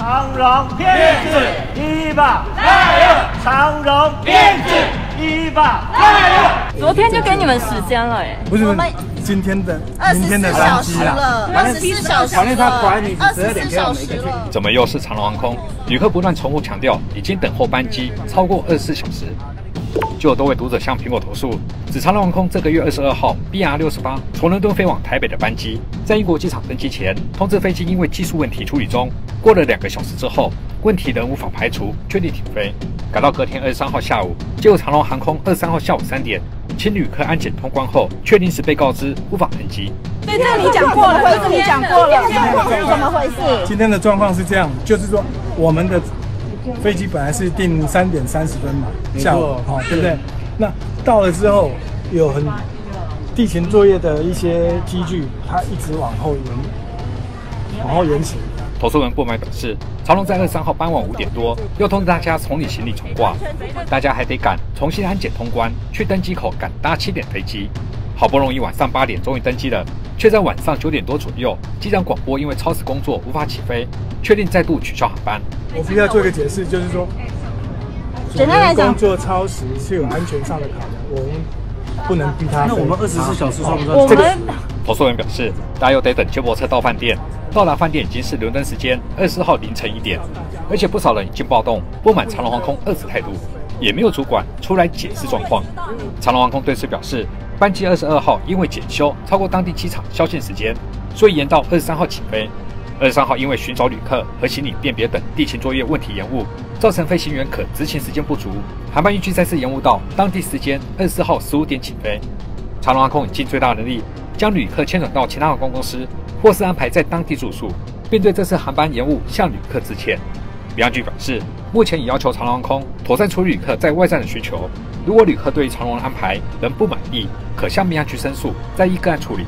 长荣变质一把加油！长荣变质一把加油！昨天就给你们时间了哎，不是我们今天的24小时了，24小时了，反正他管你12点给我们一个券。怎么又是长荣航空？旅客不断重复强调，已经等候班机超过24小时。 就有多位读者向苹果投诉，指长荣航空这个月22号 BR68 从伦敦飞往台北的班机，在英国机场登机前，通知飞机因为技术问题处理中。过了2个小时之后，问题仍无法排除，确定停飞，改到隔天23号下午。结果长荣航空23号下午3点，经旅客安检通关后，却临时被告知无法登机。对，这你讲过了，这你讲过了，是怎么回事？今天的状况是这样，就是说我们的。 飞机本来是定3点30分嘛，下午，好，对不对？那到了之后，有很地勤作业的一些机具，它一直往后延迟。投诉人不满表示，长荣在23号傍晚5点多又通知大家从你行李重挂，大家还得赶重新安检通关，去登机口赶搭7点飞机。好不容易晚上8点终于登机了，却在晚上9点多左右，机长广播因为超时工作无法起飞，确定再度取消航班。 我必须要做一个解释，就是说，简单来讲，工作超时是有安全上的考量，我们不能逼他。那我们24小时算不算？我们投诉人表示，大家又得等接驳车到饭店，到达饭店已经是伦敦时间24号凌晨1点，而且不少人已经暴动，不满长荣航空2次态度，也没有主管出来解释状况。长荣航空对此表示，班机22号因为检修超过当地机场宵禁时间，所以延到23号起飞。 23号因为寻找旅客和行李辨别等地勤作业问题延误，造成飞行员可执勤时间不足，航班预计再次延误到当地时间24号15点起飞。长荣航空已尽最大能力将旅客迁转到其他航空公司，或是安排在当地住宿，并对这次航班延误向旅客致歉。民航局表示，目前已要求长荣航空妥善处理旅客在外站的需求，如果旅客对于长荣的安排仍不满意，可向民航局申诉，再依个案处理。